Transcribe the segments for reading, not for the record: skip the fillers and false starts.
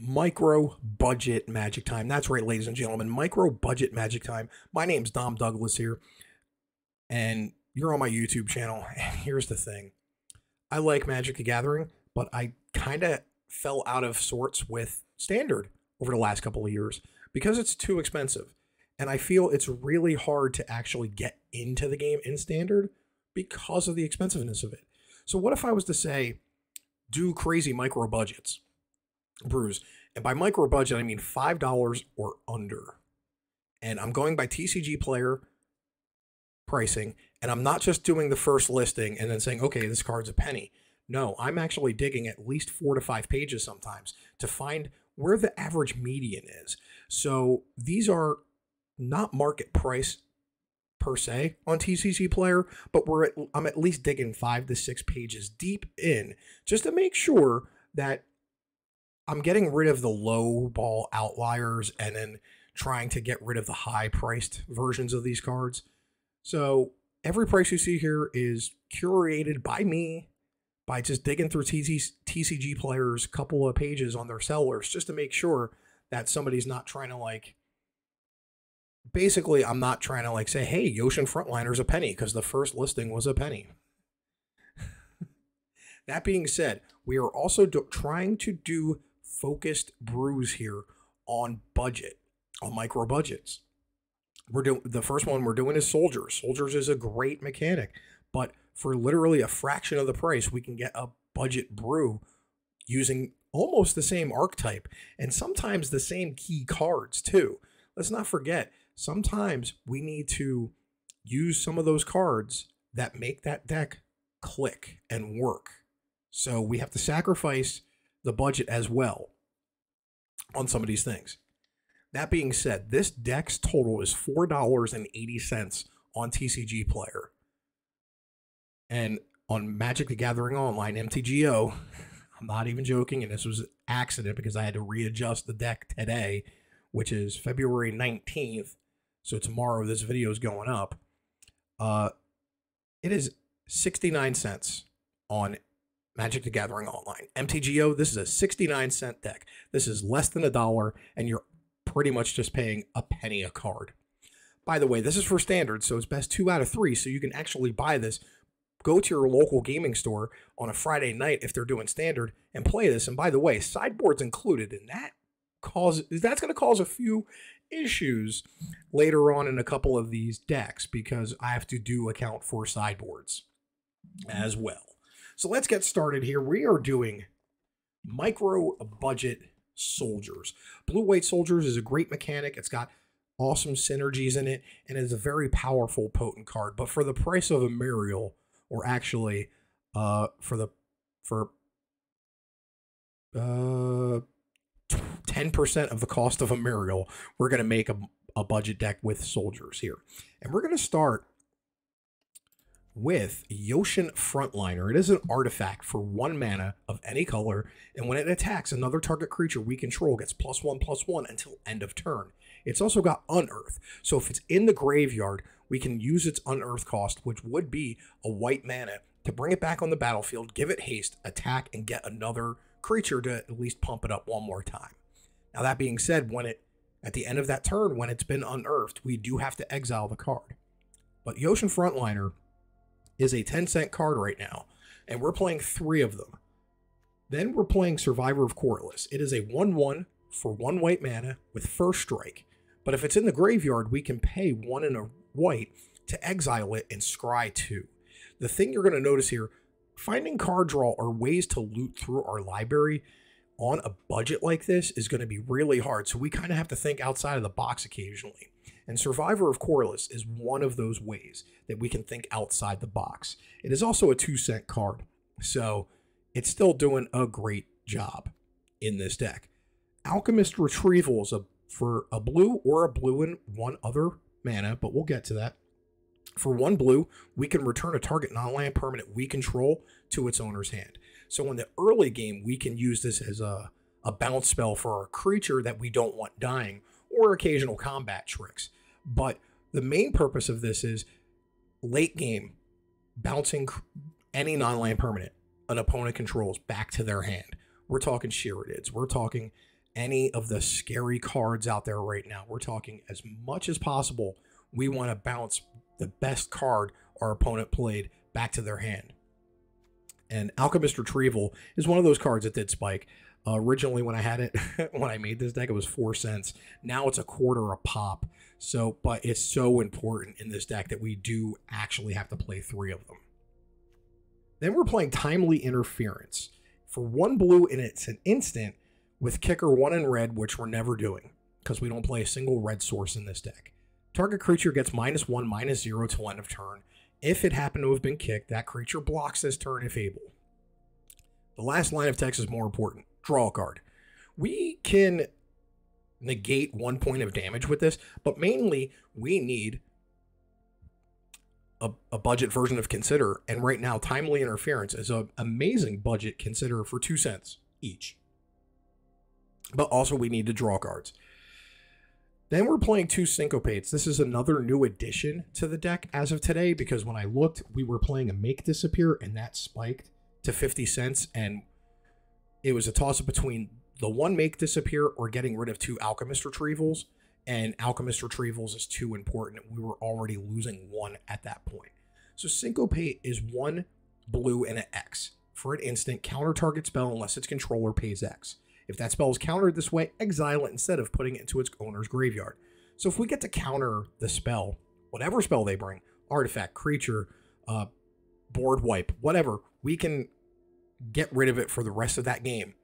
micro-budget Magic Time. That's right, ladies and gentlemen, micro-budget Magic Time. My name's Dom Douglas here, and you're on my YouTube channel, and here's the thing. I like Magic the Gathering, but I kind of fell out of sorts with Standard over the last couple of years because it's too expensive, and I feel it's really hard to actually get into the game in Standard because of the expensiveness of it. So what if I was to say, do crazy micro-budgets? Brews. And by micro budget, I mean $5 or under. And I'm going by TCG player pricing. And I'm not just doing the first listing and then saying, okay, this card's a penny. No, I'm actually digging at least 4 to 5 pages sometimes to find where the average median is. So these are not market price per se on TCG player, but I'm at least digging 5 to 6 pages deep in just to make sure that I'm getting rid of the low ball outliers and then trying to get rid of the high priced versions of these cards. So every price you see here is curated by me by just digging through TCG players, couple of pages on their sellers, just to make sure that somebody's not trying to like, basically I'm not trying to like say, hey, Yotian Frontliner's a penny because the first listing was a penny. That being said, we are also trying to do focused brews here on budget, on micro budgets. We're doing the first one we're doing is Soldiers. Soldiers is a great mechanic, but for literally a fraction of the price, we can get a budget brew using almost the same archetype and sometimes the same key cards too. Let's not forget, sometimes we need to use some of those cards that make that deck click and work. So we have to sacrifice the budget as well on some of these things. That being said, this deck's total is $4.80 on TCG Player. And on Magic the Gathering Online, MTGO, I'm not even joking, and this was an accident because I had to readjust the deck today, which is February 19th, so tomorrow this video is going up. It is 69 cents on Magic the Gathering Online. MTGO, this is a 69-cent deck. This is less than $1, and you're pretty much just paying a penny a card. By the way, this is for Standard, so it's best 2 out of 3, so you can actually buy this. Go to your local gaming store on a Friday night if they're doing Standard and play this. And by the way, sideboard's included, and that's going to cause a few issues later on in a couple of these decks because I have to do account for sideboards as well. So let's get started here. We are doing micro-budget Soldiers. Blue-White Soldiers is a great mechanic. It's got awesome synergies in it, and it's a very powerful, potent card. But for the price of a Muriel, or actually for 10% of the cost of a Muriel, we're going to make a budget deck with Soldiers here. And we're going to start with Yotian Frontliner. It is an artifact for 1 mana of any color, and when it attacks, another target creature we control gets +1/+1 until end of turn. It's also got Unearth, so if it's in the graveyard, we can use its Unearth cost, which would be a white mana, to bring it back on the battlefield, give it haste, attack, and get another creature to at least pump it up one more time. Now that being said, when it at the end of that turn, when it's been unearthed, we do have to exile the card. But Yotian Frontliner is a 10-cent card right now, and we're playing 3 of them. Then we're playing Survivor of Korlis. It is a 1/1 for 1 white mana with first strike, but if it's in the graveyard, we can pay 1 and a white to exile it and scry 2. The thing you're going to notice here, finding card draw or ways to loot through our library on a budget like this is going to be really hard, so we kind of have to think outside of the box occasionally. And Survivor of Korlis is one of those ways that we can think outside the box. It is also a 2-cent card, so it's still doing a great job in this deck. Alchemist's Retrieval is for a blue or a blue and 1 other mana, but we'll get to that. For 1 blue, we can return a target non-land permanent we control to its owner's hand. So in the early game, we can use this as a bounce spell for a creature that we don't want dying, or occasional combat tricks. But the main purpose of this is late game, bouncing any non-land permanent an opponent controls back to their hand. We're talking Sheoldred's. We're talking any of the scary cards out there right now. We're talking as much as possible. We want to bounce the best card our opponent played back to their hand. And Alchemist's Retrieval is one of those cards that did spike. Originally, when I had it, when I made this deck, it was 4 cents. Now it's $0.25 a pop. So, but it's so important in this deck that we do actually have to play 3 of them. Then we're playing Timely Interference. For 1 blue, and it's an instant with kicker 1 in red, which we're never doing because we don't play a single red source in this deck. Target creature gets -1/-0 till end of turn. If it happened to have been kicked, that creature blocks this turn if able. The last line of text is more important. Draw a card. We can negate 1 point of damage with this, but mainly we need a budget version of Consider, and right now Timely Interference is an amazing budget Consider for 2 cents each. But also we need to draw cards. Then we're playing 2 Syncopates. This is another new addition to the deck as of today, because when I looked, we were playing a Make Disappear, and that spiked to 50 cents, and it was a toss-up between the 1 Make Disappear or getting rid of 2 Alchemist's Retrievals, and Alchemist's Retrievals is too important. We were already losing 1 at that point. So Syncopate is 1 blue and an X. For an instant, counter target spell unless its controller pays X. If that spell is countered this way, exile it instead of putting it into its owner's graveyard. So if we get to counter the spell, whatever spell they bring, artifact, creature, board wipe, whatever, we can get rid of it for the rest of that game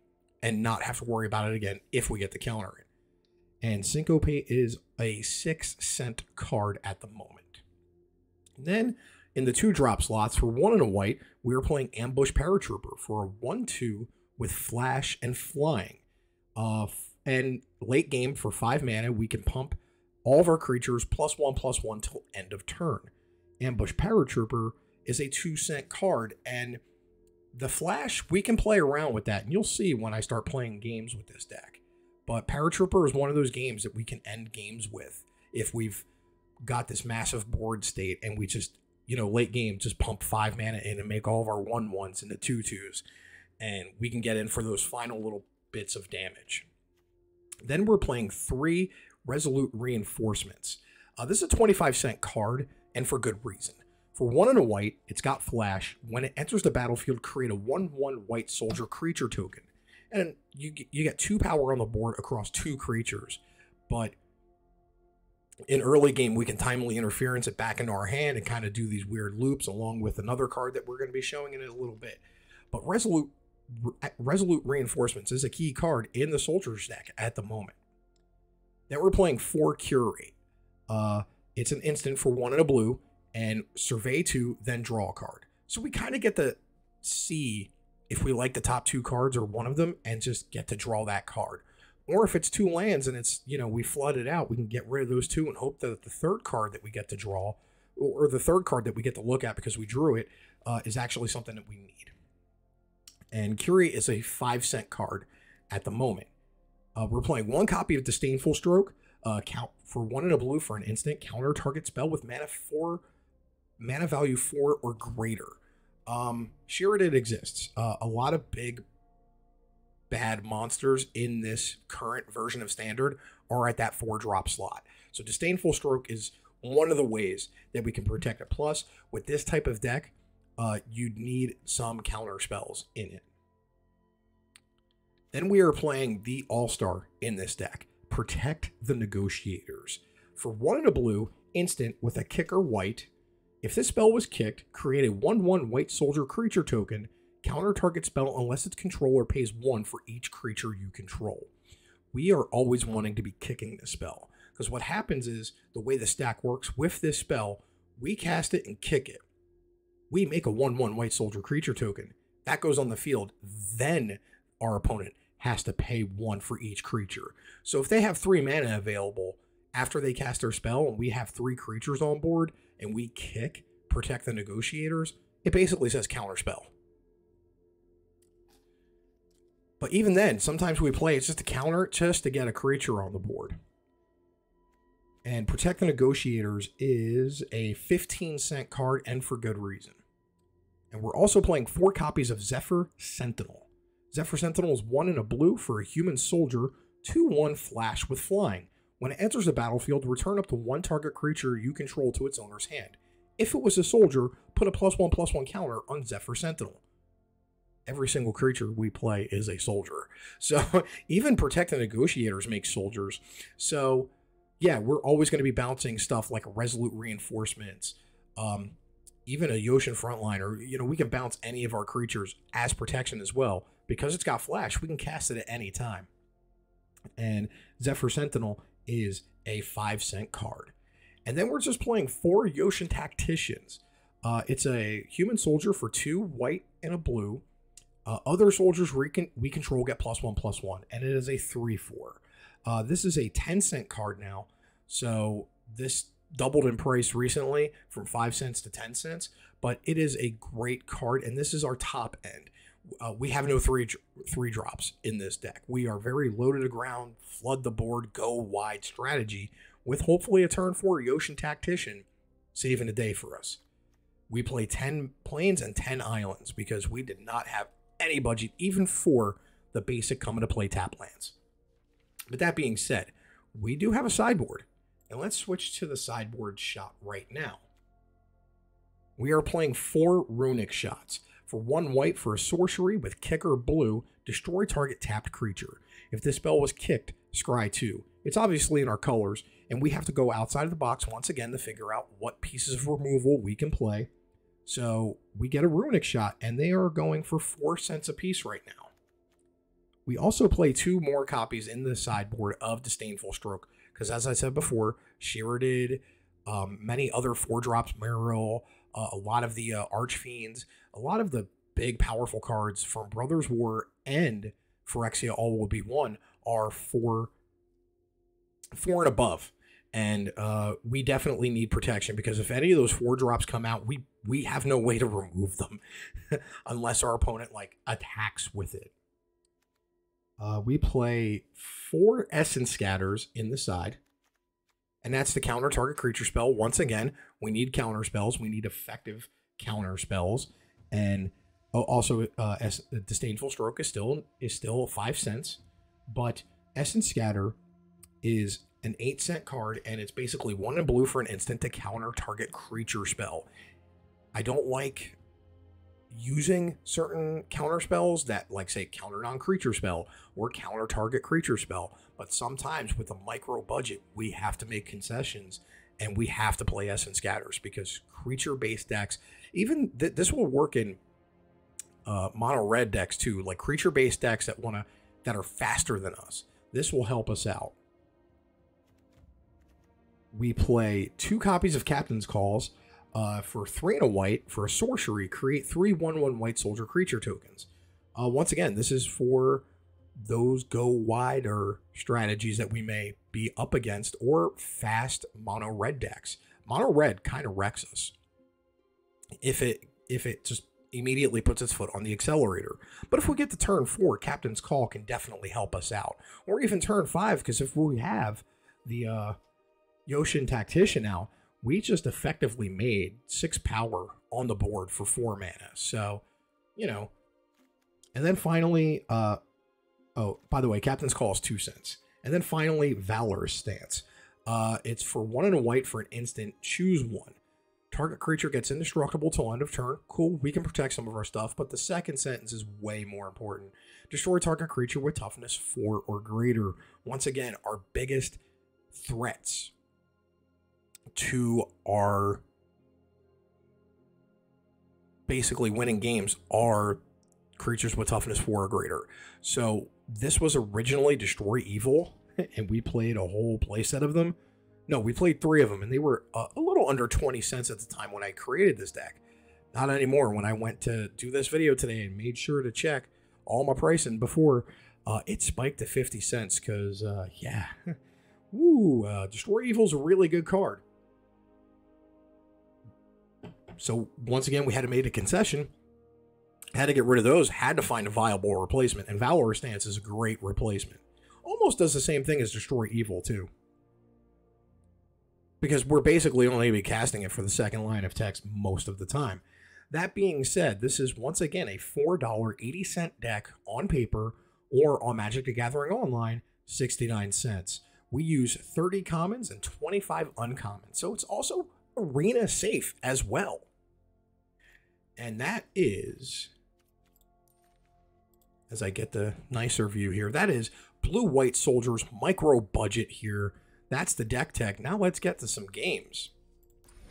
and not have to worry about it again if we get to counter it. And Syncopate is a 6-cent card at the moment. And then in the 2-drop slots for 1 and a white, we are playing Ambush Paratrooper for a 1/2 with flash and flying. And late game for 5 mana, we can pump all of our creatures +1/+1 till end of turn. Ambush Paratrooper is a 2-cent card, and the flash, we can play around with that, and you'll see when I start playing games with this deck. But Paratrooper is one of those games that we can end games with if we've got this massive board state and we just, you know, late game, just pump 5 mana in and make all of our 1/1s into 2/2s. And we can get in for those final little bits of damage. Then we're playing 3 Resolute Reinforcements. This is a 25-cent card, and for good reason. For 1 and a white, it's got flash. When it enters the battlefield, create a 1/1 white soldier creature token. And you get 2 power on the board across 2 creatures. But in early game, we can Timely Interference it back into our hand and kind of do these weird loops along with another card that we're going to be showing in a little bit. But Resolute Reinforcements is a key card in the Soldier's deck at the moment. Then we're playing 4 Curate. It's an instant for 1 and a blue, and survey 2, then draw a card. So we kind of get to see if we like the top 2 cards or one of them and just get to draw that card. Or if it's 2 lands and it's, you know, we flood it out, we can get rid of those 2 and hope that the 3rd card that we get to draw, or the 3rd card that we get to look at because we drew it, is actually something that we need. And Curate is a 5-cent card at the moment. We're playing 1 copy of Disdainful Stroke. Count for 1 and a blue for an instant. Counter target spell with mana value 4 or greater. Sheoldred's exists. A lot of big bad monsters in this current version of Standard are at that 4-drop slot. So Disdainful Stroke is one of the ways that we can protect it. Plus, with this type of deck, you'd need some counter spells in it. Then we are playing the all-star in this deck, Protect the Negotiators. For 1 and a blue, instant with a kicker white. If this spell was kicked, create a 1/1 white soldier creature token, counter target spell unless its controller pays 1 for each creature you control. We are always wanting to be kicking this spell, because what happens is, the way the stack works with this spell, we cast it and kick it. We make a 1/1 white soldier creature token. That goes on the field. Then our opponent has to pay 1 for each creature. So if they have 3 mana available after they cast their spell and we have 3 creatures on board and we kick Protect the Negotiators, it basically says counter spell. But even then, sometimes we play it's just a counter just to get a creature on the board. And Protect the Negotiators is a 15-cent card, and for good reason. And we're also playing 4 copies of Zephyr Sentinel. Zephyr Sentinel is 1 and a blue for a human soldier, 2-1 flash with flying. When it enters the battlefield, return up to one target creature you control to its owner's hand. If it was a soldier, put a +1/+1 counter on Zephyr Sentinel. Every single creature we play is a soldier. So even Protect the Negotiators make soldiers. So yeah, we're always going to be bouncing stuff like Resolute Reinforcements, even a Yotian Frontliner. You know, we can bounce any of our creatures as protection as well. Because it's got flash, we can cast it at any time. And Zephyr Sentinel is a 5-cent card. And then we're just playing 4 Yotian Tacticians. It's a human soldier for 2 white and a blue. Other soldiers we control get +1/+1, and it is a 3/4. This is a 10-cent card now, so this doubled in price recently from 5 cents to 10 cents, but it is a great card, and this is our top end. We have no three drops in this deck. We are very low to the ground, flood the board, go wide strategy with hopefully a turn 4 Yotian Tactician saving the day for us. We play 10 Plains and 10 Islands because we did not have any budget, even for the basic come-into-play tap lands. But that being said, we do have a sideboard. And let's switch to the sideboard shot right now. We are playing 4 Runic Shots. For 1 white for a sorcery with kicker blue, destroy target tapped creature. If this spell was kicked, scry 2. It's obviously in our colors, and we have to go outside of the box once again to figure out what pieces of removal we can play. So we get a Runic Shot, and they are going for 4 cents a piece right now. We also play 2 more copies in the sideboard of Disdainful Stroke, because as I said before, Shearer did many other 4-drops, Muriel, a lot of the Archfiends, a lot of the big powerful cards from Brothers War and Phyrexia All Will Be One are 4 and above. And we definitely need protection because if any of those 4-drops come out, we have no way to remove them unless our opponent like attacks with it. We play 4 Essence Scatters in the side. And that's the counter target creature spell. Once again, we need counter spells. We need effective counter spells. And also Disdainful Stroke is still 5 cents. But Essence Scatter is an 8-cent card, and it's basically 1 in blue for an instant to counter target creature spell. I don't like using certain counter spells that, like, say, counter non-creature spell or counter target creature spell, but sometimes with a micro budget, we have to make concessions, and we have to play Essence Scatters because creature-based decks, even this will work in mono-red decks too, like creature-based decks that are faster than us. This will help us out. We play 2 copies of Captain's Calls for 3 and a white. For a sorcery, create 3 1/1 white soldier creature tokens. Once again, this is for those go wider strategies that we may be up against or fast mono red decks. Mono red kind of wrecks us if it just immediately puts its foot on the accelerator. But if we get to turn 4, Captain's Call can definitely help us out, or even turn 5, because if we have the Yotian Tactician now, we just effectively made 6 power on the board for 4 mana. So, you know. And then finally, oh, by the way, Captain's Call is 2 cents. And then finally, Valorous Stance. It's for 1 and a white for an instant. Choose 1. Target creature gets indestructible till end of turn. Cool, we can protect some of our stuff, but the second sentence is way more important. Destroy target creature with toughness 4 or greater. Once again, our biggest threats to our basically winning games are creatures with toughness 4 or greater. So this was originally Destroy Evil, and we played a whole playset of them. No, we played 3 of them, and they were a little under 20 cents at the time when I created this deck. Not anymore. When I went to do this video today and made sure to check all my pricing before, it spiked to 50 cents because, yeah. Woo, Destroy Evil's a really good card. So once again, we had to make a concession, had to get rid of those, had to find a viable replacement, and Valorous Stance is a great replacement. Almost does the same thing as Destroy Evil too, because we're basically only going to be casting it for the second line of text most of the time. That being said, this is once again a $4.80 deck on paper or on Magic the Gathering Online $0.69. We use 30 commons and 25 uncommons, so it's also arena safe as well. And that is, as I get the nicer view here, that is Blue-White Soldiers micro budget here. That's the deck tech. Now let's get to some games.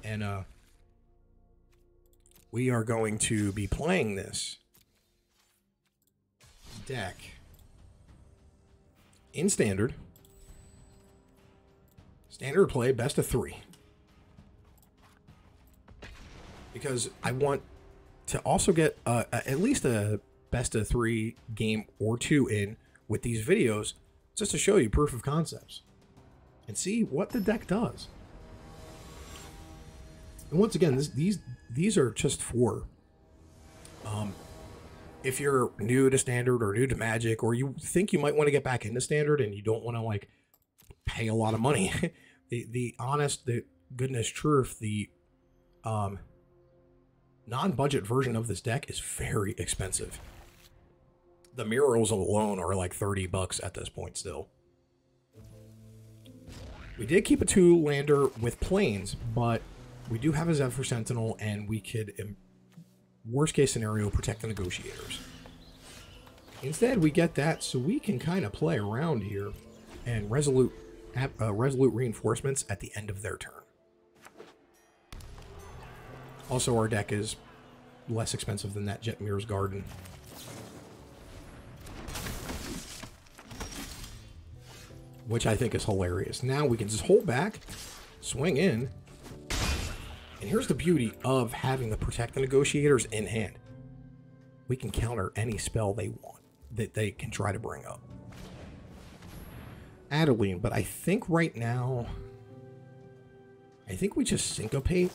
And we are going to be playing this deck in standard. Standard play, best of three. Because I want to also get at least a best of three game or two in with these videos, just to show you proof of concepts and see what the deck does. And once again, these are just four. If you're new to standard or new to Magic, or you think you might want to get back into standard and you don't want to like pay a lot of money, the honest, the goodness truth, the non-budget version of this deck is very expensive. The murals alone are like 30 bucks at this point still. We did keep a 2-lander with Plains, but we do have a Zephyr Sentinel, and we could, in worst case scenario, protect the Negotiators. Instead, we get that, so we can kind of play around here and Resolute Reinforcements at the end of their turn. Also, our deck is less expensive than that Jetmir's Garden. Which I think is hilarious. Now we can just hold back, swing in, and here's the beauty of having the Protect the Negotiators in hand. We can counter any spell they want that they can try to bring up. Adeline, but I think right now, I think we just Syncopate.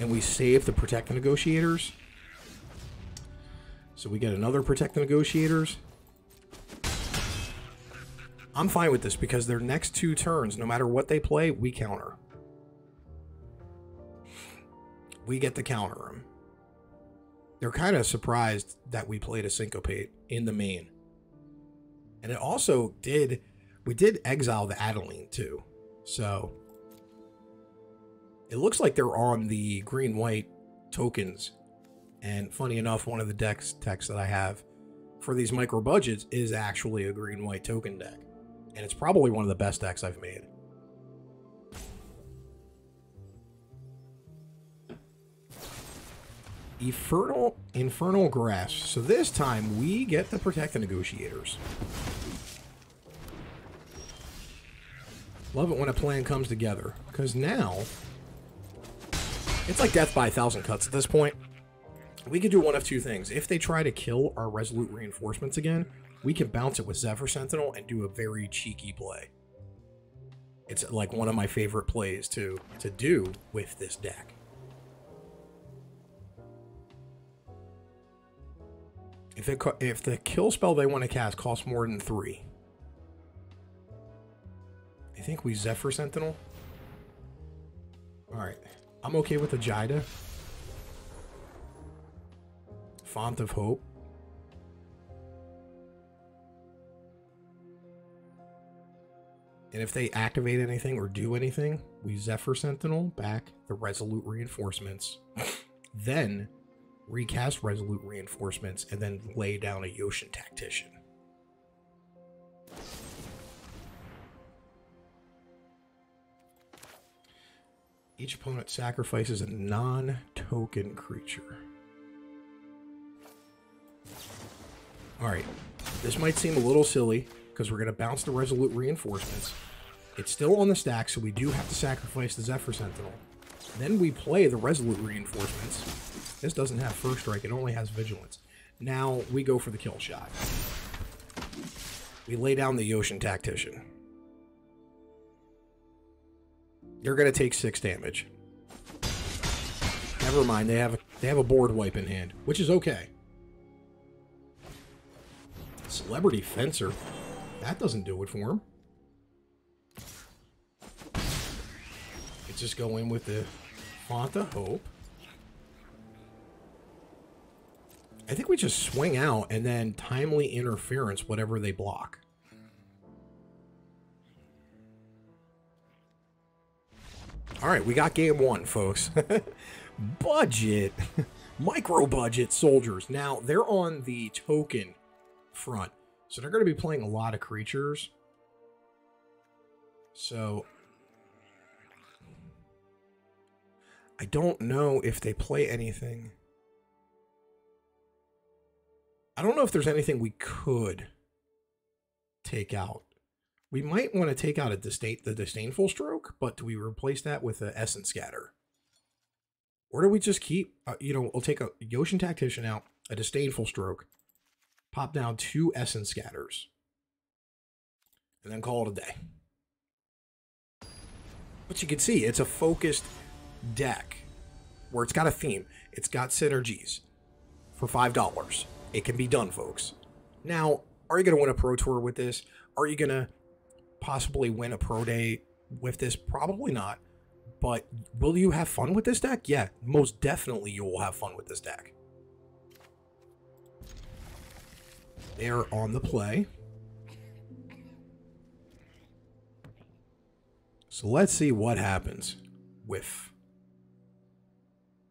And we save the Protect the Negotiators. So we get another Protect the Negotiators. I'm fine with this because their next two turns, no matter what they play, we counter. We get to counter them. They're kind of surprised that we played a Syncopate in the main. And it also did, we did exile the Adeline too. So it looks like they're on the green-white tokens. And funny enough, one of the decks techs that I have for these micro budgets is actually a green-white token deck. And it's probably one of the best decks I've made. Infernal Grasp. So this time we get to protect the Negotiators. Love it when a plan comes together. Because now, it's like death by a thousand cuts at this point. We could do one of two things. If they try to kill our Resolute Reinforcements again, we can bounce it with Zephyr Sentinel and do a very cheeky play. It's like one of my favorite plays to do with this deck. If the kill spell they want to cast costs more than 3, I think we Zephyr Sentinel. Alright, I'm okay with the Jida. Font of Hope. And if they activate anything or do anything, we Zephyr Sentinel back the Resolute Reinforcements, then recast Resolute Reinforcements, and then lay down a Yotian Tactician. Each opponent sacrifices a non-token creature. Alright, this might seem a little silly, because we're going to bounce the Resolute Reinforcements. It's still on the stack, so we do have to sacrifice the Zephyr Sentinel. Then we play the Resolute Reinforcements. This doesn't have First Strike, it only has Vigilance. Now, we go for the kill shot. We lay down the Yotian Tactician. They're going to take 6 damage. Never mind, they have a board wipe in hand, which is okay. Celebrity Fencer. That doesn't do it for him. Let's just go in with the Font of Hope. I think we just swing out and then timely interference whatever they block. All right, we got game one, folks. Budget. Micro-budget soldiers. Now, they're on the token front, so they're going to be playing a lot of creatures. So I don't know if they play anything. I don't know if there's anything we could take out. We might want to take out the Disdainful Stroke, but do we replace that with an Essence Scatter? Or do we just keep, you know, we'll take a Yotian Tactician out, a Disdainful Stroke, pop down 2 Essence Scatters, and then call it a day. But you can see, it's a focused deck where it's got a theme. It's got synergies for $5. It can be done, folks. Now, are you going to win a Pro Tour with this? Are you going to possibly win a Pro Day with this? Probably not. But will you have fun with this deck? Yeah, most definitely you will have fun with this deck. They're on the play. So let's see what happens with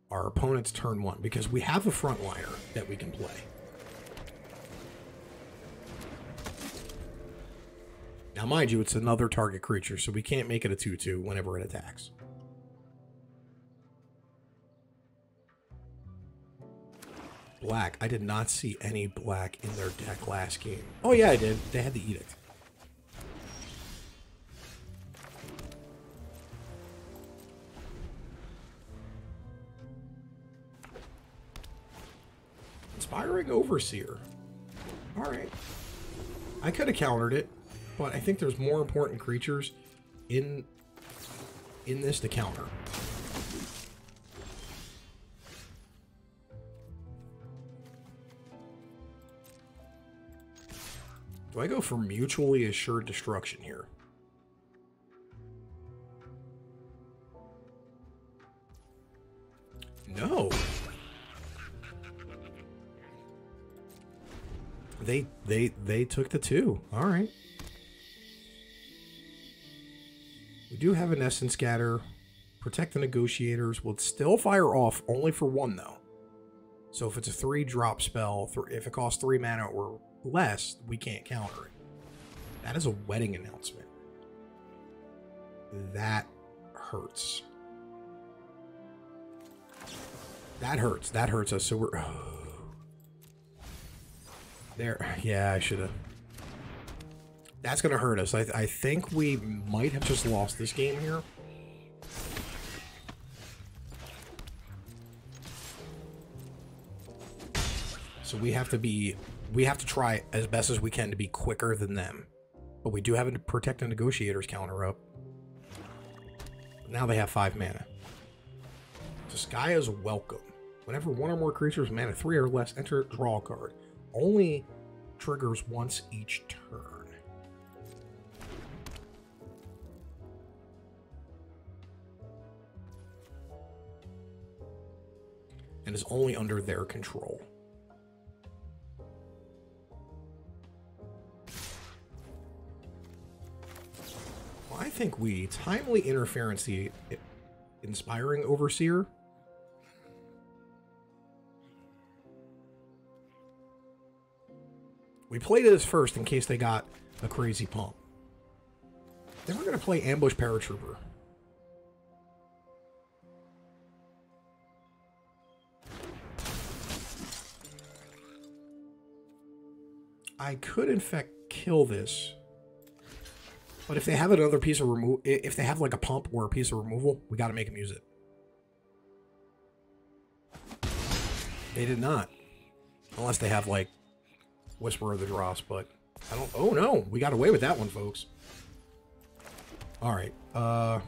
our opponent's turn one, because we have a frontliner that we can play. Now, mind you, it's another target creature, so we can't make it a 2-2 whenever it attacks. Black. I did not see any black in their deck last game. Oh, yeah, I did. They had the Edict. Inspiring Overseer. All right. I could have countered it, but I think there's more important creatures in this to counter. Do I go for mutually assured destruction here? No. They took the 2. All right. We do have an Essence Scatter. Protect the Negotiators. We'll still fire off only for 1, though. So if it's a 3 drop spell, if it costs 3 mana or less, we can't counter it. That is a wedding announcement. That hurts. That hurts. That hurts us. So we're... There. Yeah, I should have. That's going to hurt us. I think we might have just lost this game here. So we have to try as best as we can to be quicker than them. But we do have to protect the Negotiators counter up. Now they have 5 mana. Disgaea's Welcome. Whenever 1 or more creatures mana 3 or less enter, draw a card. Only triggers once each turn. And is only under their control. Well, I think we timely interference the Inspiring Overseer. We played this first in case they got a crazy pump. Then we're going to play Ambush Paratrooper. I could, in fact, kill this. But if they have another piece of removal, if they have like a pump or a piece of removal, we got to make them use it. They did not. Unless they have like Whisper of the Dross, but I don't. Oh no, we got away with that one, folks. All right. I'm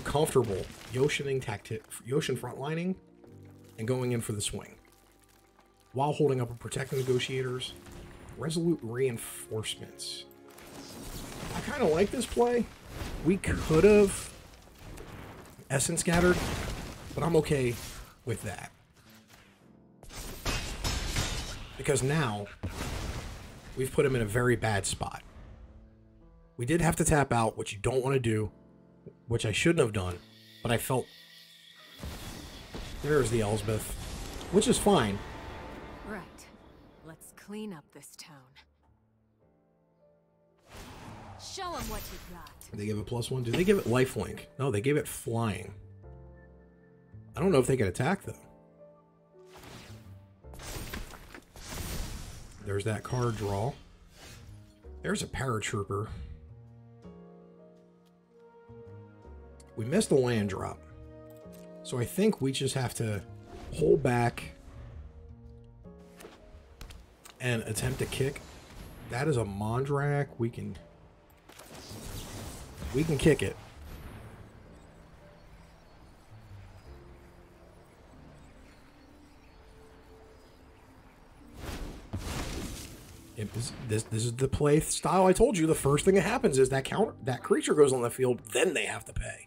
comfortable Yotian frontlining and going in for the swing. While holding up a Protect the Negotiators, Resolute Reinforcements. I kind of like this play. We could have Essence Scattered, but I'm okay with that. Because now, we've put him in a very bad spot. We did have to tap out, which you don't want to do, which I shouldn't have done, but I felt... There's the Elspeth, which is fine. Right. Let's clean up this town. Show them what you got. They give it +1. Do they give it lifelink? No, they gave it flying. I don't know if they can attack, though. There's that card draw. There's a paratrooper. We missed the land drop. So I think we just have to hold back and attempt to kick. That is a Mondrak. We can kick it. This is the play style I told you. The first thing that happens is that creature goes on the field, then they have to pay.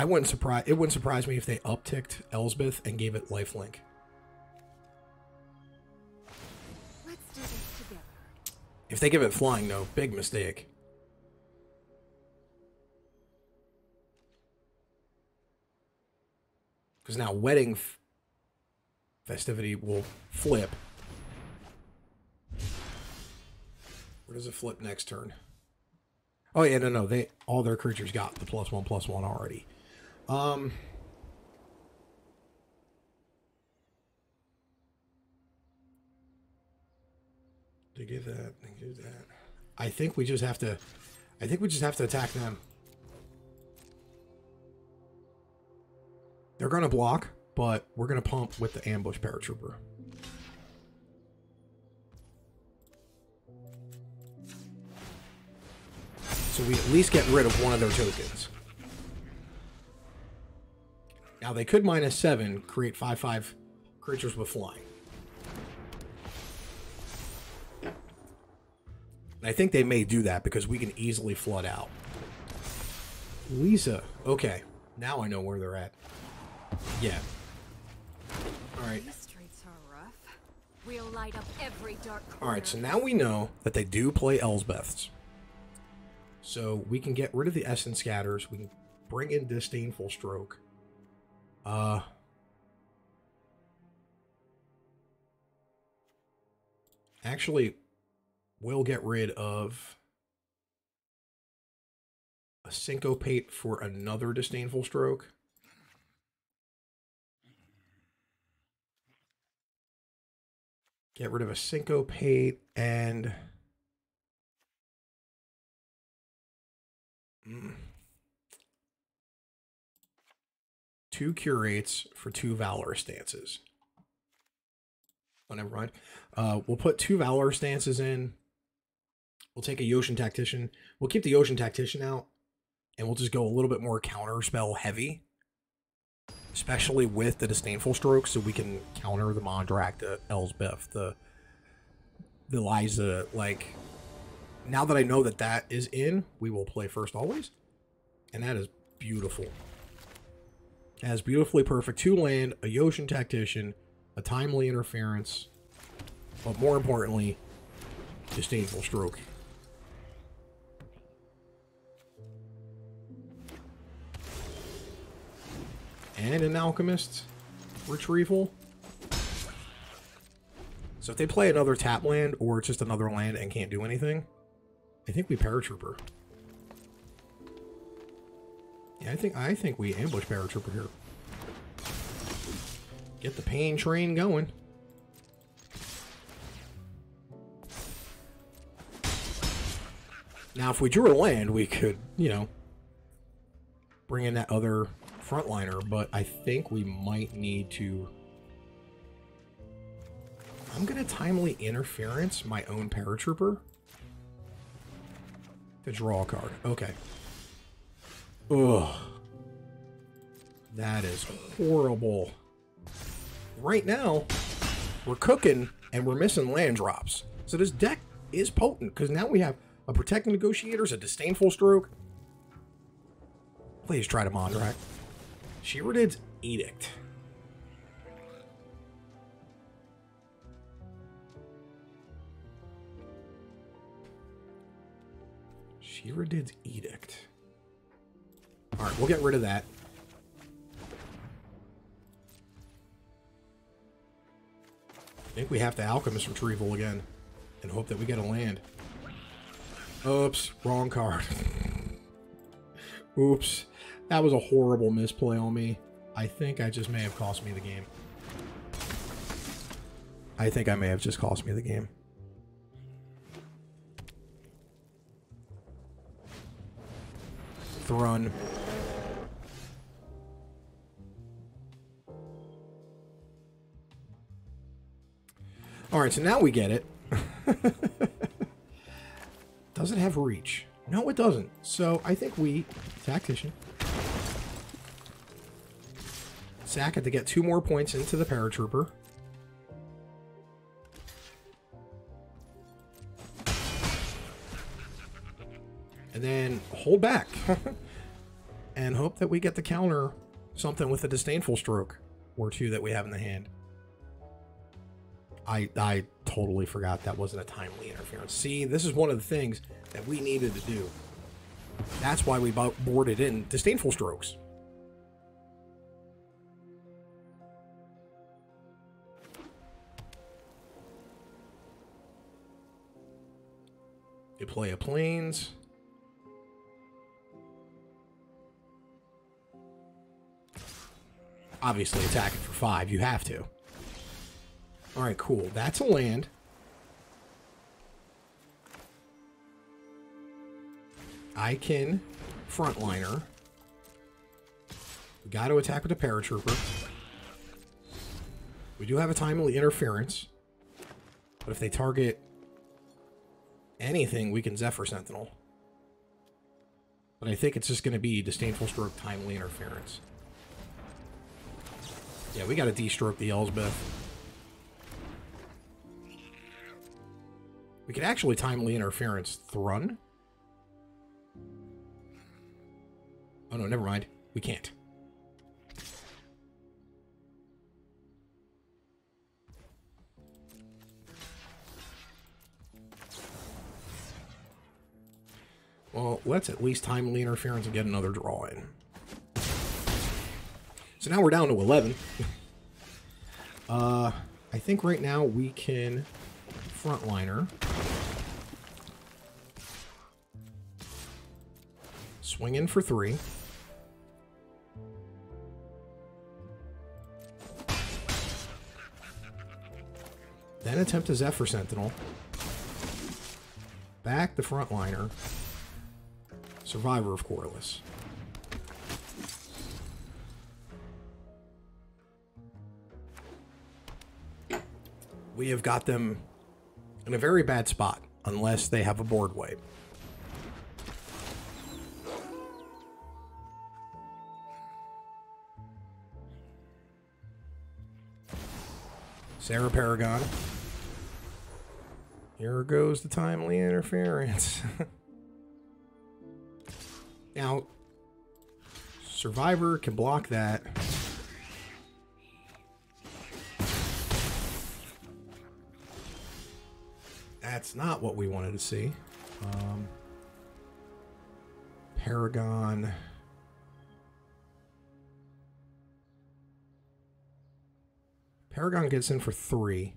It wouldn't surprise me if they upticked Elspeth and gave it lifelink. Let's do this together. If they give it flying, though, big mistake. Because now wedding festivity will flip. Where does it flip next turn? Oh yeah, no, they all their creatures got the +1/+1 already. To give that, I think we just have to. I think we just have to attack them. They're gonna block. But we're going to pump with the ambush paratrooper. So we at least get rid of one of their tokens. Now they could -7, create 5/5 creatures with flying. And I think they may do that because we can easily flood out. Lisa. Okay. Now I know where they're at. Yeah. Alright. We'll Alright, so now we know that they do play Elsbeths. So we can get rid of the Essence Scatters. We can bring in Disdainful Stroke. Actually, we'll get rid of a Syncopate for another Disdainful Stroke. Get rid of a Syncopate and... Two Curates for two Valorous Stances. Oh, never mind. We'll put two Valorous Stances in. We'll take a Yotian Tactician. We'll keep the Yotian Tactician out. And we'll just go a little bit more counterspell heavy. Especially with the Disdainful Stroke, so we can counter the Mondrak, the Elsbeth, the Liza. Like, now that I know that that is in, we will play first always. And that is beautiful. That is beautifully perfect. Two land, a Yotian Tactician, a Timely Interference, but more importantly, Disdainful Stroke. And an Alchemist's Retrieval. So if they play another tap land or just another land and can't do anything, I think we Paratrooper. Yeah, I think we ambush Paratrooper here. Get the pain train going. Now, if we drew a land, we could, you know, bring in that other Frontliner, but I think we might need to... I'm going to Timely Interference my own Paratrooper to draw a card. Okay. Ugh. That is horrible. Right now, we're cooking and we're missing land drops. So this deck is potent because now we have a Protect the Negotiators, a Disdainful Stroke. Please try to Mondrak. Sheoldred's Edict. Sheoldred's Edict. All right, we'll get rid of that. I think we have to Alchemist's Retrieval again and hope that we get a land. Oops, wrong card. Oops, that was a horrible misplay on me. I think I just may have cost me the game. I think I may have just cost me the game. Thrun. All right, so now we get it. Does it have reach? No, it doesn't. So I think we Tactician. Sack it to get 2 more points into the Paratrooper. And then hold back and hope that we get to counter something with a Disdainful Stroke or 2 that we have in the hand. I totally forgot that wasn't a timely interference. See, this is one of the things that we needed to do. That's why we boarded in Disdainful Strokes. You play a Plains. Obviously, attack it for 5. You have to. All right, cool. That's a land. I can Frontliner. We got to attack with a Paratrooper. We do have a timely interference. But if they target anything, we can Zephyr Sentinel. But I think it's just going to be Disdainful Stroke, timely interference. Yeah, we got to de-stroke the Elspeth. We could actually timely interference Thrun. Oh no, never mind. We can't. Well, let's at least timely interference and get another draw in. So now we're down to 11. I think right now we can Frontliner. Swing in for 3. Then attempt to Zephyr Sentinel. Back the Frontliner. Survivor of Korlis. We have got them in a very bad spot, unless they have a board wipe. Sarah Paragon. Here goes the timely interference. Now, Survivor can block that. That's not what we wanted to see. Paragon. Paragon gets in for 3.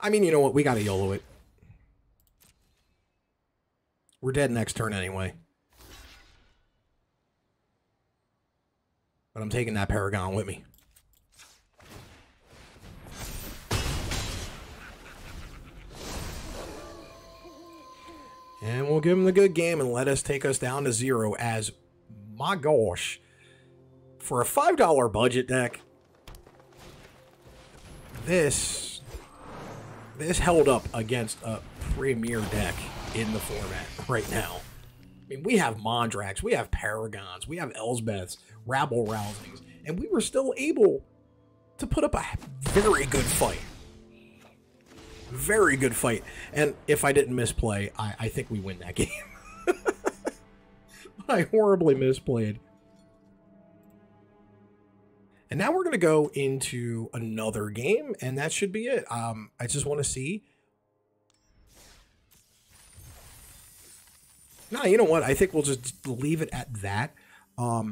I mean, you know what? We got to YOLO it. We're dead next turn anyway. But I'm taking that Paragon with me. And we'll give him the good game and let us take us down to 0 as, my gosh, for a $5 budget deck, this held up against a premier deck in the format right now. I mean, we have Mondraks, we have Paragons, we have Elspeths, Rabble Rousings, and we were still able to put up a very good fight. Very good fight. And if I didn't misplay, I think we win that game. I horribly misplayed. And now we're going to go into another game, and that should be it. I just want to see. Nah, you know what? I think we'll just leave it at that. We'll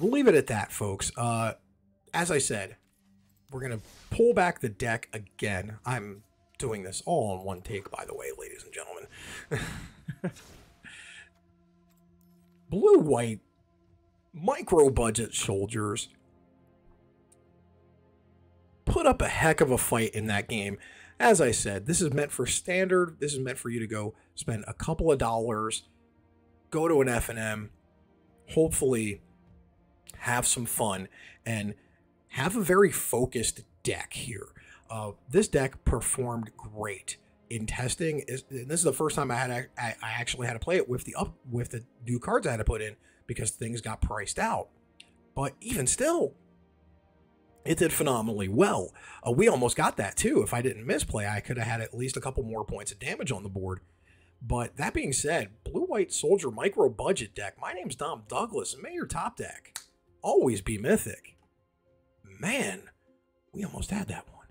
leave it at that, folks. As I said, we're going to pull back the deck again. I'm doing this all on one take, by the way, ladies and gentlemen. Blue-white micro-budget soldiers put up a heck of a fight in that game. As I said, this is meant for standard. This is meant for you to go spend a couple of dollars, go to an F&M, hopefully have some fun, and have a very focused deck here. This deck performed great in testing. This is the first time I actually had to play it with the new cards I had to put in, because things got priced out. But even still, it did phenomenally well. We almost got that too. If I didn't misplay, I could have had at least a couple more points of damage on the board. But that being said, Blue-White Soldier Micro Budget Deck. My name's Dom Douglas, and may your top deck always be mythic. Man, we almost had that one.